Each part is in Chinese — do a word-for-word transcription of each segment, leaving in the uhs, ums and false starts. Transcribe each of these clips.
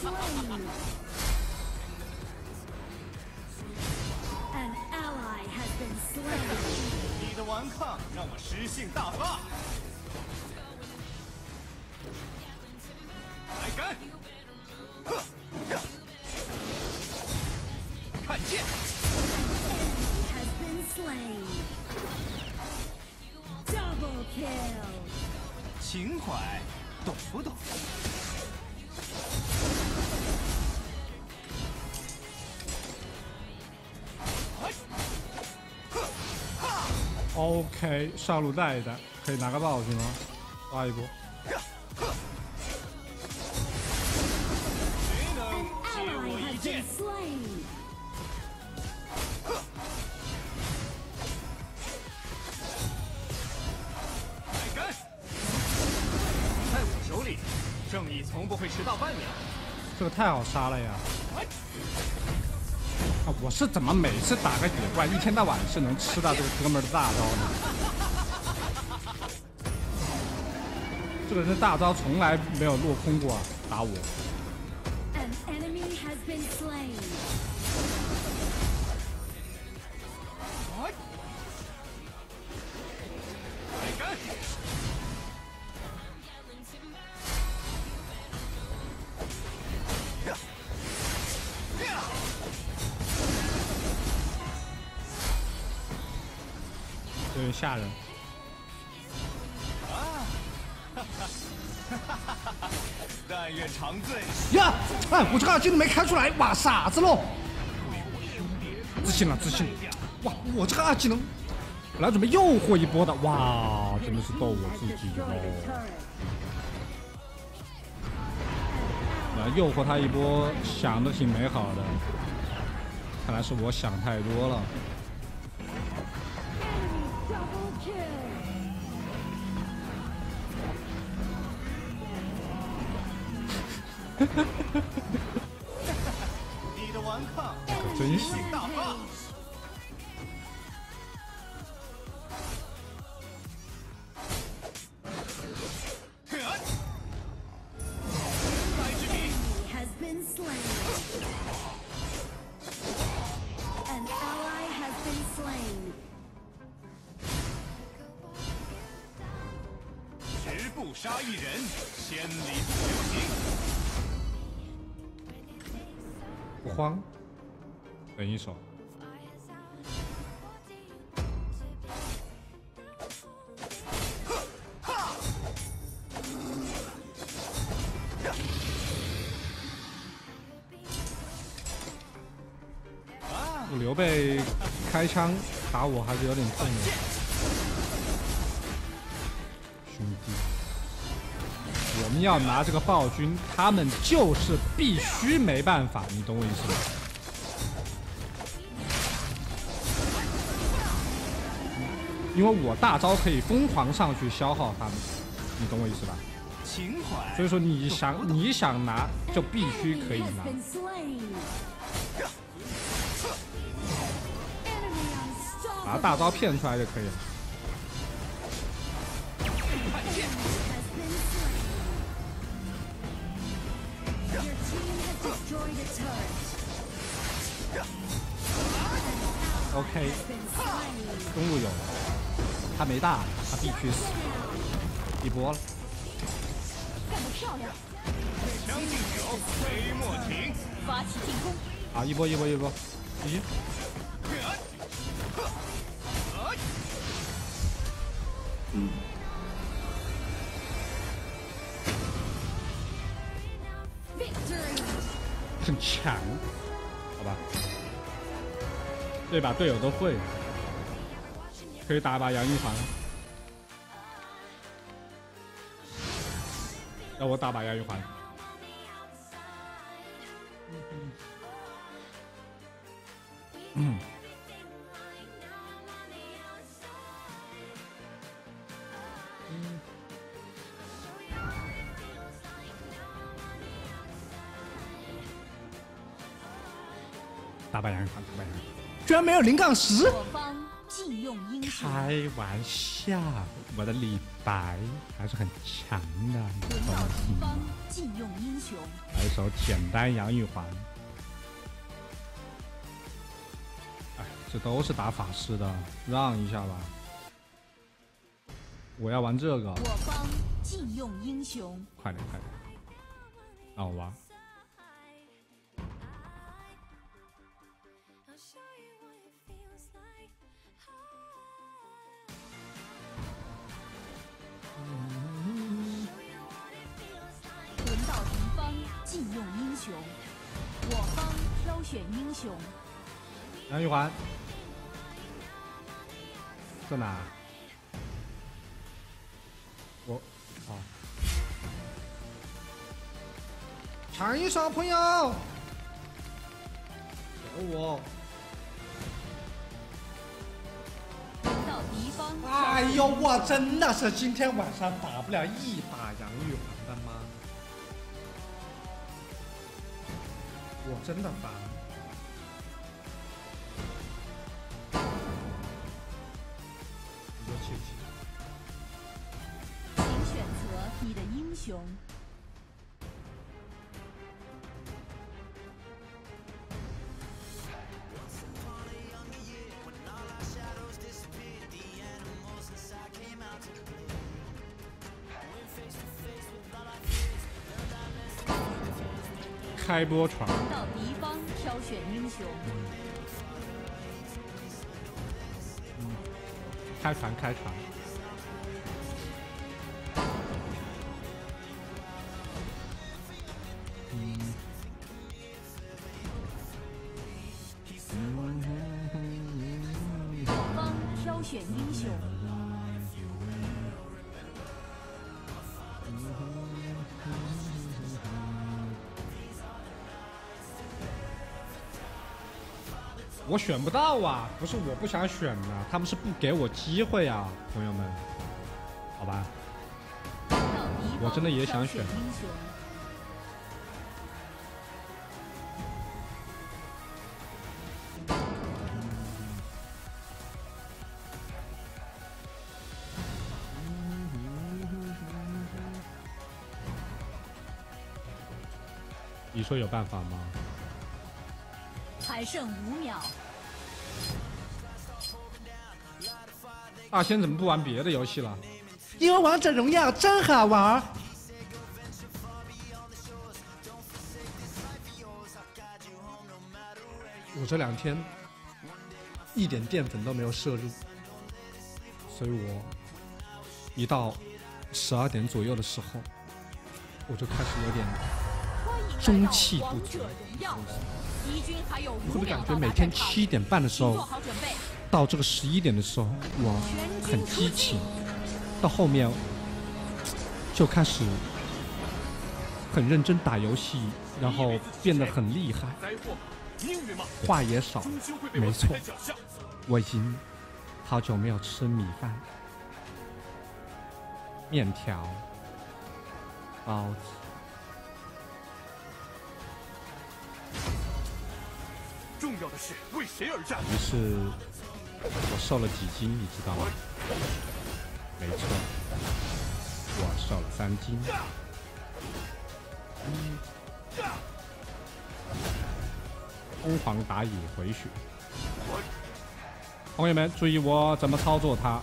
An ally has been slain. 你的顽抗让我诗性大发。来干！看剑。Has been slain. Double kill. 情怀，懂不懂？ OK， 上路带一带，可以拿个 boss 吗？抓一波。谁能借我一剑？来干！在我手里，正义从不会迟到半秒。这个太好杀了呀！啊、我是怎么每次打个野怪，一天到晚是能吃到这个哥们的大招呢？这个人的大招从来没有落空过、啊，打我。An enemy has been slain. 有点吓人。啊！但愿长醉呀！哎，我这个二技能没开出来，哇，傻子喽！自信了，自信了！哇，我这个二技能，本来准备诱惑一波的，哇，真的是逗我自己哦！来诱惑他一波，想的挺美好的，看来是我想太多了。 你的顽抗真是大发！来之笔。An ally has been slain. 十步杀一人，千里不留行。 不慌，等一手。我刘备开枪打我还是有点痛的，兄弟。 我们要拿这个暴君，他们就是必须没办法，你懂我意思吗？因为我大招可以疯狂上去消耗他们，你懂我意思吧？所以说你想你想拿就必须可以拿。 拿大招骗出来就可以了。 OK， 中路有了，他没大，他必须死，一波了。干得漂亮！将进酒，杯莫停。发起进攻！啊，一波一波一波，咦？嗯。 很强，好吧，这把队友都会，可以打把杨玉环，让我打把杨玉环。嗯，嗯。 打败杨玉环，打败杨玉环，居然没有零杠十！开玩笑，我的李白。白还是很强的，你懂吗？来一首简单杨玉环。哎，这都是打法师的，让一下吧。我要玩这个。我方禁用英雄。快点，快点，让我玩。 禁用英雄，我方挑选英雄。杨玉环，在哪？我啊，抢一手，朋友，给我！到敌方。哎呦，我真的是今天晚上打不了一把杨玉环的吗？ 我真的烦。你就去去。请选择你的英雄。开播传。 挑选英雄，嗯、开船开船，嗯，我方挑选英雄，我选不到啊！不是我不想选啊，他们是不给我机会啊，朋友们，好吧？我真的也想选。你说有办法吗？ 还剩五秒。大仙怎么不玩别的游戏了？因为王者荣耀真好玩。我这两天一点淀粉都没有摄入，所以我一到十二点左右的时候，我就开始有点中气不足。 我会感觉每天七点半的时候，到这个十一点的时候，我很激情，到后面就开始很认真打游戏，然后变得很厉害，话也少。没错，我已经好久没有吃米饭、面条、包子。 重要的是为谁而战。于是，我瘦了几斤，你知道吗？没错，我瘦了三斤。疯狂打野回血。朋友们注意我怎么操作它，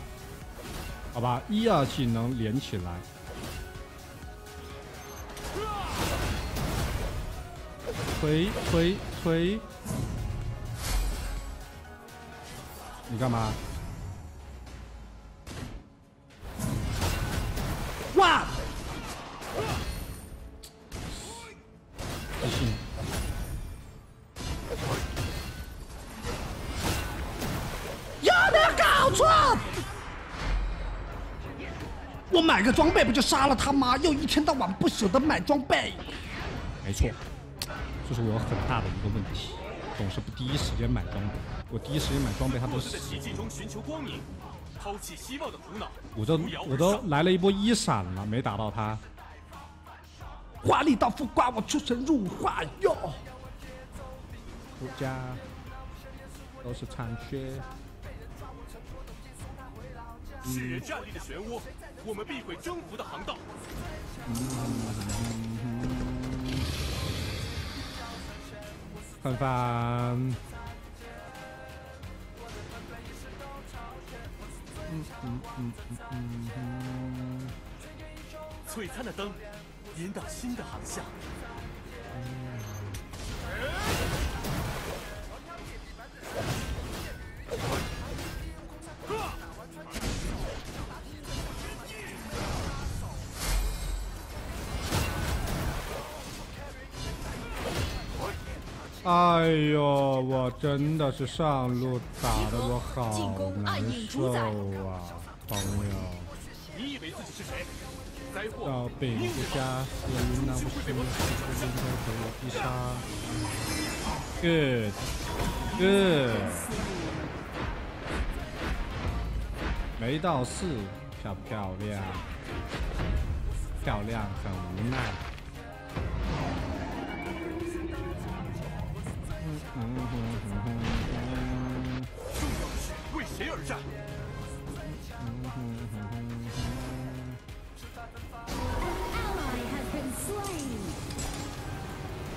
好吧？一二技能连起来。 推推推！你干嘛？哇！不行！有没有搞错？我买个装备不就杀了他吗？又一天到晚不舍得买装备。没错。 这是我有很大的一个问题，总是不第一时间买装备。我第一时间买装备，他都是。我都我都来了一波一闪了，没打到他。华丽大富瓜，我出神入化哟。国家都是残缺。嗯。我们必会征服的航道。范范，嗯嗯嗯嗯嗯，璀璨的灯引导新的航向。哎呦，我真的是上路打的我好难受啊，朋友。你以为自己是谁？灾祸。到饼不加，我云南不是云南，应该给我必杀。Good, good。没到四，漂不漂亮？漂亮，很无奈。 重要的是为谁而战。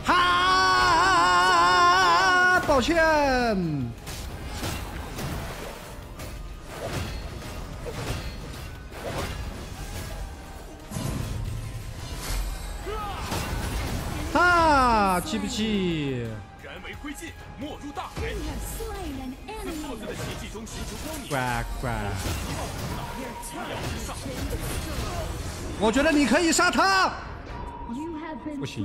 哈，抱歉。哈，气不气？ 灰烬没入大海，在破碎的奇迹中寻求光明。乖乖，我觉得你可以杀他。不行，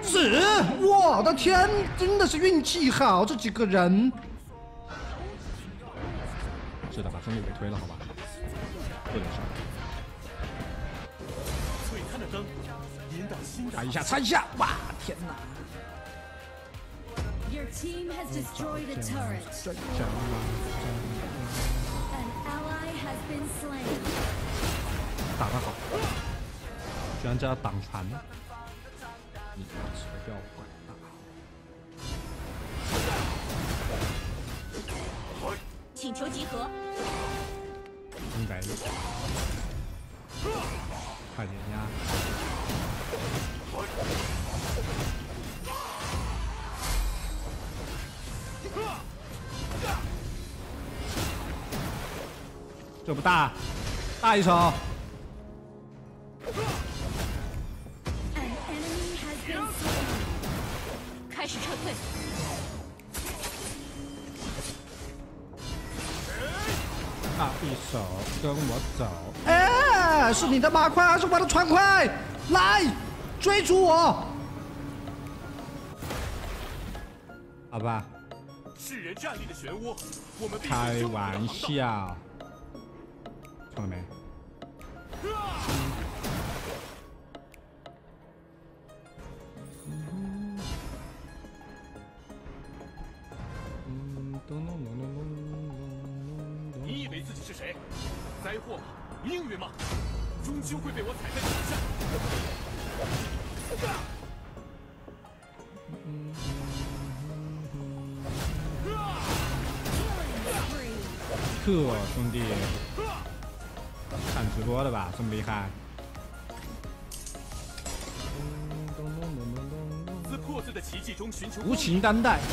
死！我的天，真的是运气好，这几个人。是的，把兄弟给推了，好吧？不能杀。 打一下，擦一下！哇，天哪！打得好！居然这样挡船！你他妈扯掉我！ 请求集合。应该。快点呀！ 这不大，大一手。开始撤退。大一手，跟我走。哎，是你的马快还是我的船快？来！ 追逐我！好吧。世人站立的漩涡，我们开玩笑。看到没？嗯嗯，咚咚咚咚咚咚。你以为自己是谁？灾祸吗？命运吗？终究会被我踩在脚下。 呵，兄弟，看直播的吧，这么厉害！自破碎的奇迹中寻求无情担待，希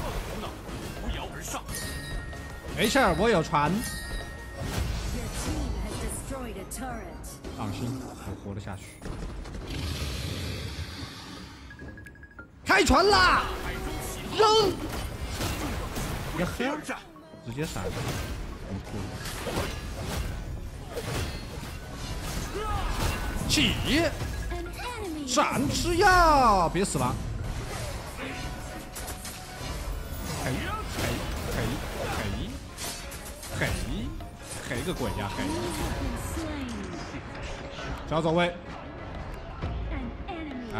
望的头脑扶摇而上。没事，我有船。放心，我活得下去。 开船啦！扔！呀嘿，直接闪，很酷。起！闪吃药，别死了！嘿嘿嘿嘿嘿，嘿个鬼呀嘿！小走位。啊，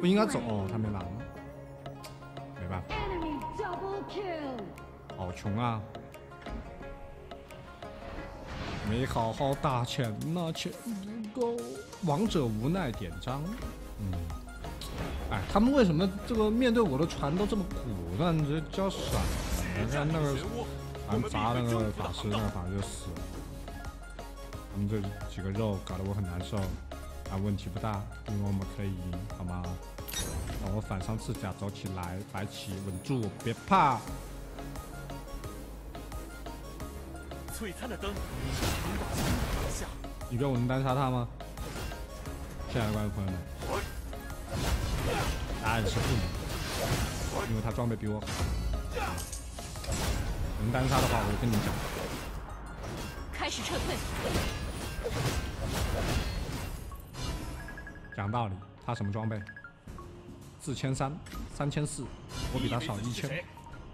不应该走，哦、他没拿吗？ 好穷啊！没好好打钱呐、啊，钱不够。王者无奈点章，嗯，哎，他们为什么这个面对我的船都这么苦？让人家交闪，让那个然后砸那个法师，那个法师就死了。他们这几个肉搞得我很难受，啊，问题不大，因为我们可以赢，好吗？让我反上赤甲走起来，白起稳住，别怕。璀璨的灯，你觉得我能单杀他吗？亲爱的观众朋友们，答案是不能，因为他装备比我好。能单杀的话，我就跟你讲。开始撤退。讲道理，他什么装备？四千三，三千四，我比他少一千，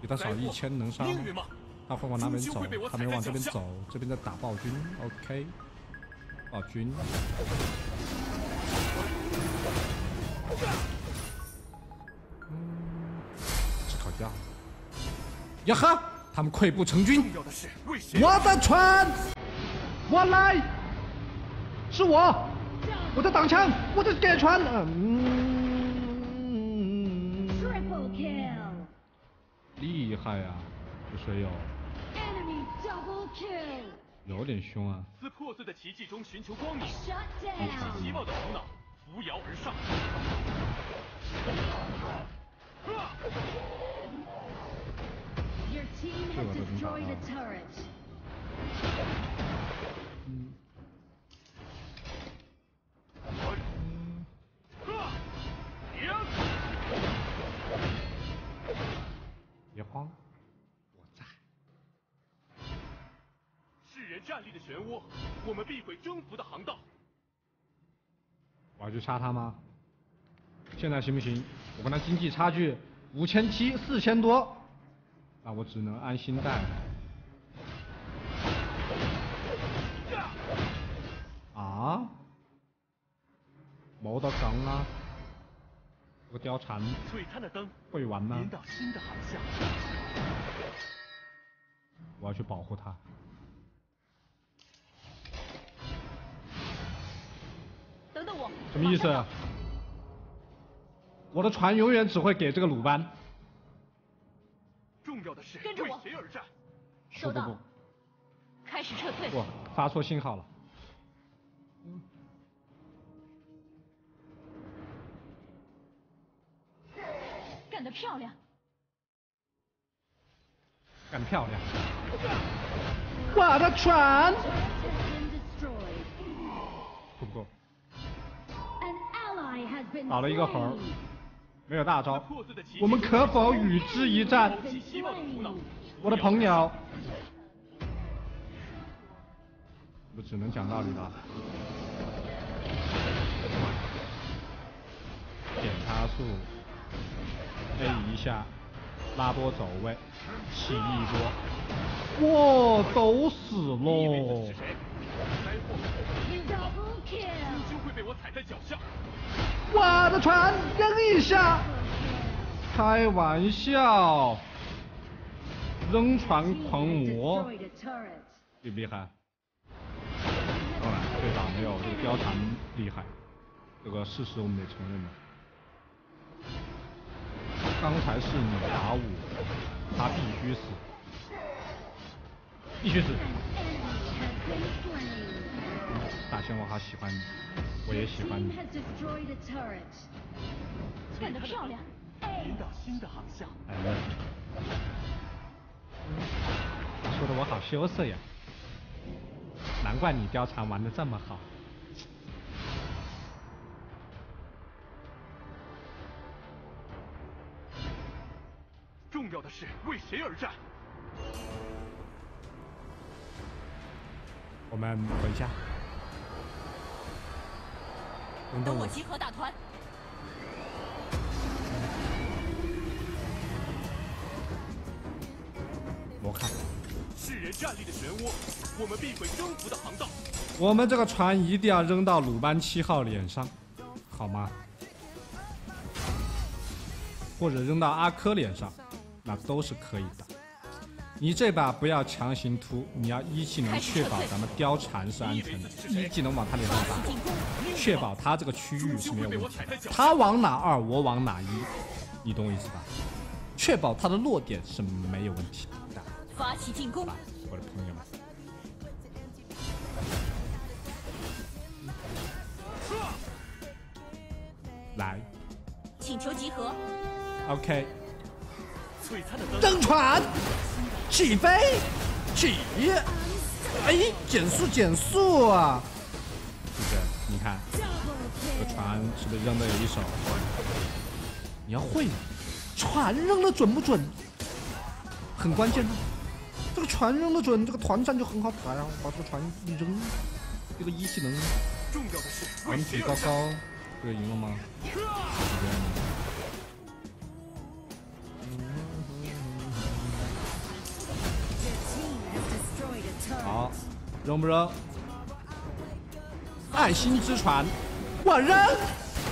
比他少一千能杀吗？他会往哪边走？他没往这边走，这边在打暴君。OK， 暴君。 嗯，吃烤鸭。呀哈！他们溃不成军。我的船，我来，是我，我在挡枪，我在给船。嗯，厉害啊，这水友。有点凶啊。自破碎的奇迹中寻求光明，以其貌的头脑。 扶摇而上，这个都能打到。嗯。别慌，我在。世人站立的漩涡，我们必会征服的航道。 我要去杀他吗？现在行不行？我跟他经济差距五千七，四千多，那我只能安心带。啊？冇得讲啦，我貂蝉会玩呢。我要去保护他。 等等我，什么意思？我的船永远只会给这个鲁班。重要的是跟着我。收到。不不不开始撤退。我发错信号了。嗯、干得漂亮！干漂亮！我的船！不够。 打了一个猴，没有大招，我们可否与之一战？我的朋友，我只能讲道理了。点他速 ，A 一下，拉波走位，起一波，哇，都死喽！ 我的船扔一下，开玩笑，扔船狂魔，厉不厉害？当然，对吧？没有这个貂蝉厉害，这个事实我们得承认的。刚才是你打我，他必须死，必须死。 大仙，我好喜欢你，我也喜欢你。干得漂亮！引导新的航向。哎呀，说的我好羞涩呀，难怪你貂蝉玩的这么好。重要的是为谁而战。 我们回家。等等我集合大团。我看。世人站立的漩涡，我们必会征服的航道。我们这个船一定要扔到鲁班七号脸上，好吗？或者扔到阿珂脸上，那都是可以的。 你这把不要强行突，你要一技能确保咱们貂蝉是安全的，一技能往他脸上打，确保他这个区域是没有问题的。他往哪二，我往哪一，你懂我意思吧？确保他的落点是没有问题的。发起进攻！我的朋友们，来，请求集合。OK。璀璨的灯船起飞，起！哎，减速，减速啊！是不是？你看，这船是不是扔的有一手？你要会，船扔的准不准？ 很关键的，这个船扔得准，这个团战就很好打呀、啊。把这个船一扔，这个一技能，完比高高，这个赢了吗？好，扔不扔？爱心之船，我扔，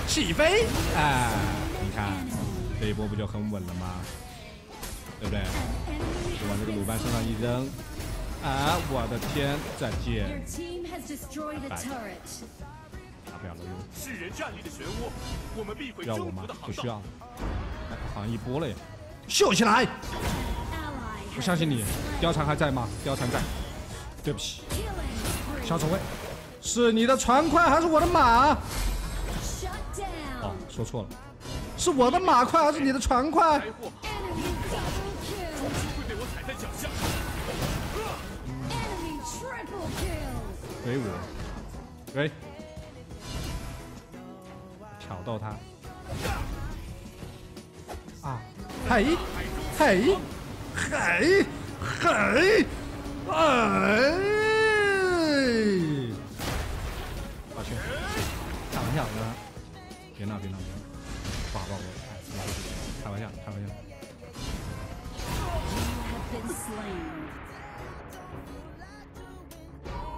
起飞！哎，你看这一波不就很稳了吗？ 对不对？就往这个鲁班身上一扔，啊！我的天，再见！打不了了，是人战力的漩涡，我们必毁征服的航道。不需要，哎，好像一波了耶！秀起来！我相信你，貂蝉还在吗？貂蝉在。对不起，小丑卫，是你的船快还是我的马？哦，说错了，是我的马快还是你的船快？ 给我，给，挑逗他啊！嘿，嘿，嘿，嘿，哎！我去，开玩笑，别闹，别闹，别闹，不好，不好，开玩笑，开玩笑。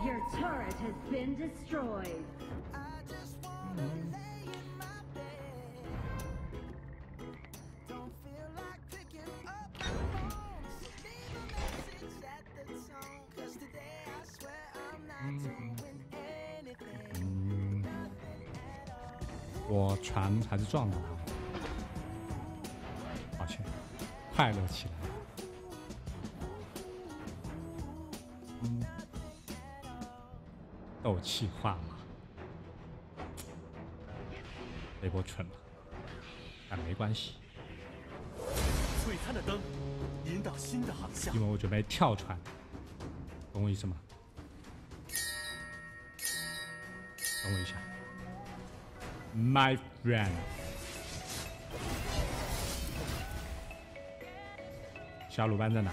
Your turret has been destroyed. I just want to lay in my bed. Don't feel like picking up the phone. Leave a message at the tone. 'Cause today I swear I'm not doing anything. Nothing at all. 我船还是撞到了，抱歉，快乐起来。 斗气化嘛，这波蠢了，但没关系。璀璨的灯引导新的航向，因为我准备跳船，懂我意思吗？等我一下 ，My friend， 小鲁班在哪？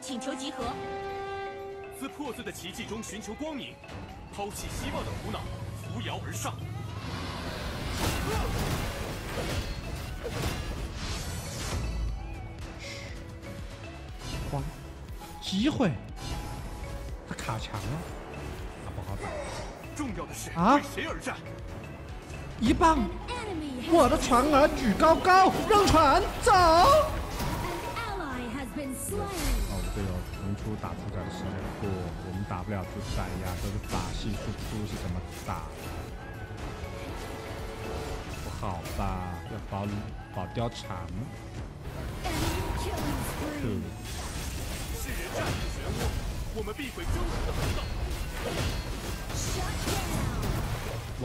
请求集合。 自破碎的奇迹中寻求光明，抛弃希望的苦恼，扶摇而上。哇，机会！他卡墙了，他不好打。重要的是啊，为谁而战？一棒！我的船儿举高高，让船走。哦，对哦。 能出打主宰的时间不，我们打不了主宰呀，都是把戏输出是怎么打的？不好吧？要保保貂蝉。嗯。是人战的漩涡，我们必会征服的航道。哇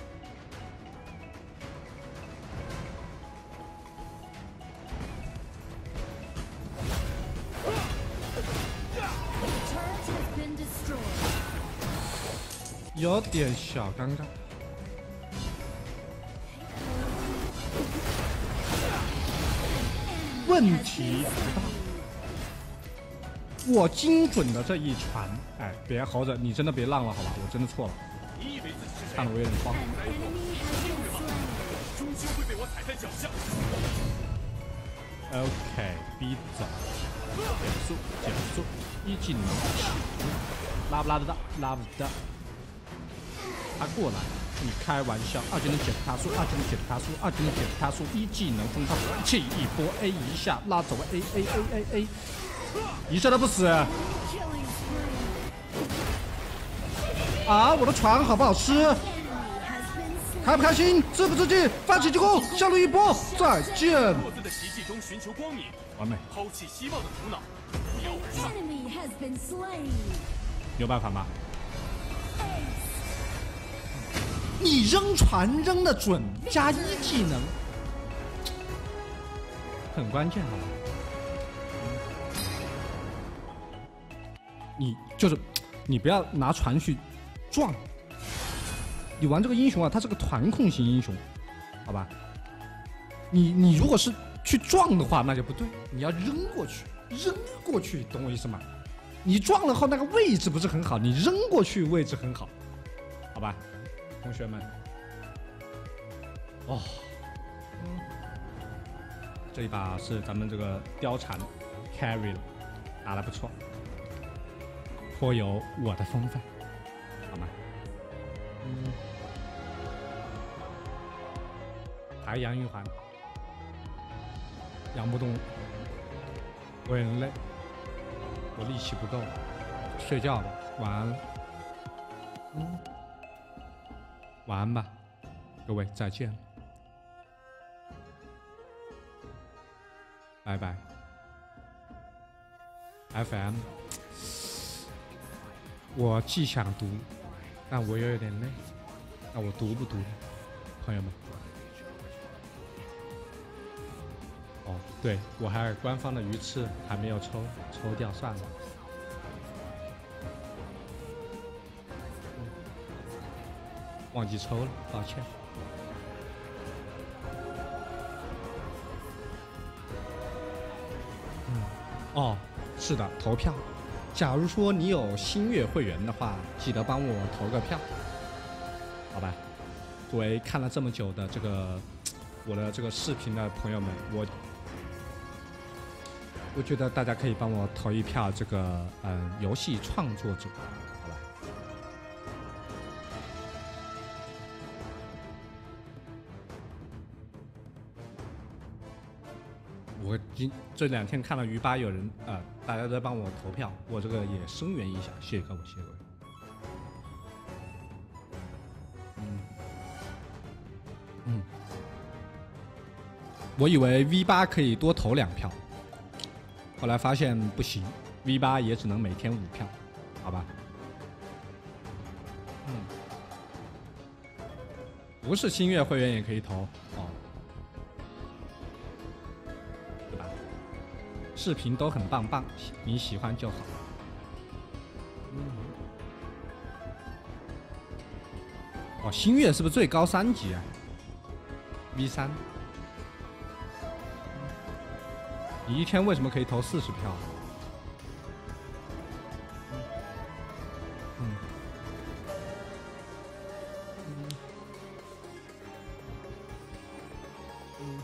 有点小尴尬。问题不大。 我精准的这一传，哎，别猴子，你真的别浪了，好吧？我真的错了，看得我有点慌。OK， 逼走，减速，减速，一技能，拉不拉得到？拉不到，他过来。你开玩笑！二技能解他术，二技能解他术，二技能解他术，一技能封他气一波 A 一下拉走 A A A A A， 一下都不死。啊，我的船好不好吃？开不开心？刺不刺激？发起进攻，效率一波，再见。我们的奇迹中寻求光明，完美，抛弃希望的苦恼，秒而上。有办法吗？ 你扔船扔的准，加一技能，很关键好吗？你就是你不要拿船去撞。你玩这个英雄啊，他是个团控型英雄，好吧？你你如果是去撞的话，那就不对，你要扔过去，扔过去，懂我意思吗？你撞了后那个位置不是很好，你扔过去位置很好，好吧？ 同学们，哦，嗯，这一把是咱们这个貂蝉 carry 了，打得不错，颇有我的风范，好吗？嗯，还杨玉环，养不动，我也累，我力气不够，睡觉吧，晚安，嗯。 晚安吧，各位，再见了，拜拜。F M， 我既想读，但我又有点累，那我读不读，朋友们？哦，对，我还有官方的鱼翅还没有抽，抽掉算了。 忘记抽了，抱歉。嗯，哦，是的，投票。假如说你有星月会员的话，记得帮我投个票，好吧？作为看了这么久的这个我的这个视频的朋友们，我我觉得大家可以帮我投一票这个嗯游戏创作者。 我今这两天看到鱼吧有人啊、呃，大家都帮我投票，我这个也声援一下，谢谢各位，谢谢各位。嗯嗯，我以为 V 八可以多投两票，后来发现不行 ，V 八也只能每天五票，好吧？嗯，不是星月会员也可以投哦。 视频都很棒棒，你喜欢就好。嗯。哦，星月是不是最高三级啊 ？V 三。你一天为什么可以投四十票？嗯。嗯。嗯。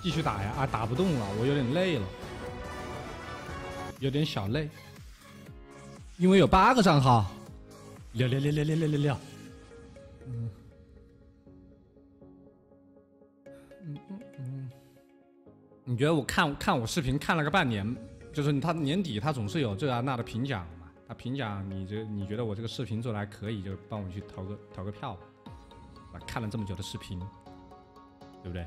继续打呀！啊，打不动了，我有点累了，有点小累，因为有八个账号，六六六六六六六六，嗯，嗯嗯嗯，你觉得我看看我视频看了个半年，就是他年底他总是有这啊那的评奖嘛，他评奖你这你觉得我这个视频做的还可以，就帮我去投个投个票吧，啊，看了这么久的视频，对不对？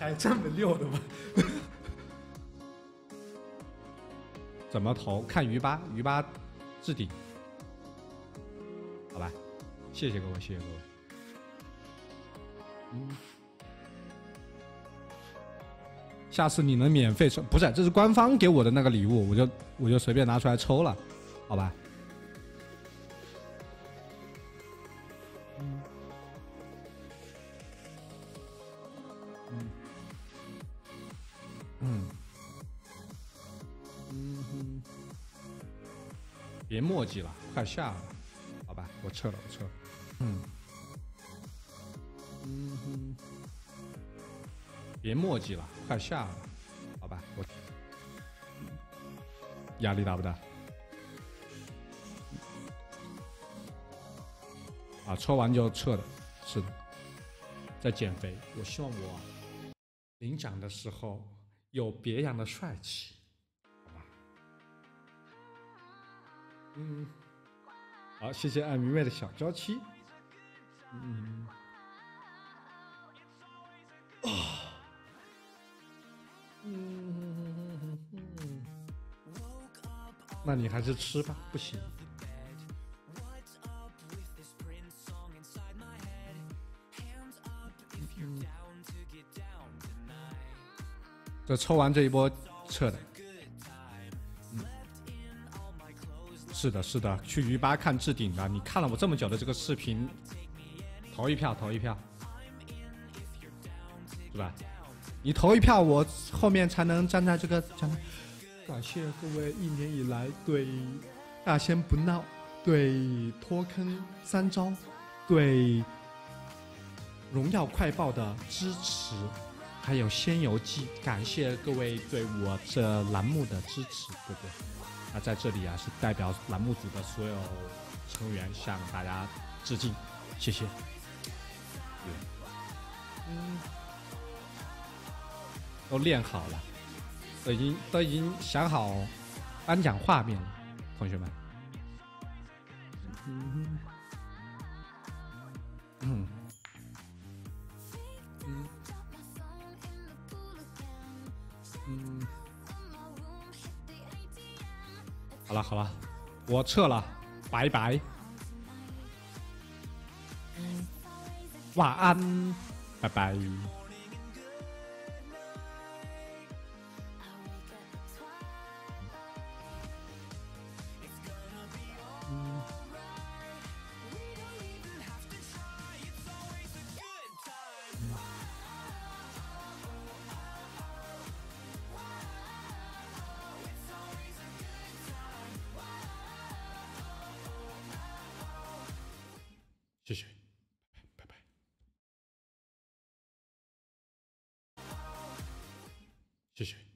还这么溜的吗？怎么投？看鱼吧，鱼吧置顶，好吧，谢谢各位，谢谢各位。嗯，下次你能免费抽，不是，这是官方给我的那个礼物，我就我就随便拿出来抽了，好吧？嗯嗯嗯嗯哼，别墨迹了，快下了，好吧？我撤了，我撤了，嗯嗯哼。 别墨迹了，快下了，好吧，我压力大不大？啊，抽完就撤的，是的，在减肥。我希望我领奖的时候有别样的帅气，好吧？嗯，好，谢谢爱迷妹的小娇妻。嗯，啊、哦。 嗯，那你还是吃吧，不行。嗯、这抽完这一波撤的、嗯。是的，是的，去鱼吧看置顶的。你看了我这么久的这个视频，投一票，投一票，是吧？ 你投一票，我后面才能站在这个站在。感谢各位一年以来对大仙不闹、对脱坑三招、对荣耀快报的支持，还有仙游记，感谢各位对我这栏目的支持，对不对？那在这里啊，是代表栏目组的所有成员向大家致敬，谢谢。嗯。 都练好了，都已经都已经想好颁奖画面了，同学们。嗯嗯嗯嗯，好了好了，我撤了，拜拜，晚安，拜拜。 谢谢，拜拜。谢谢。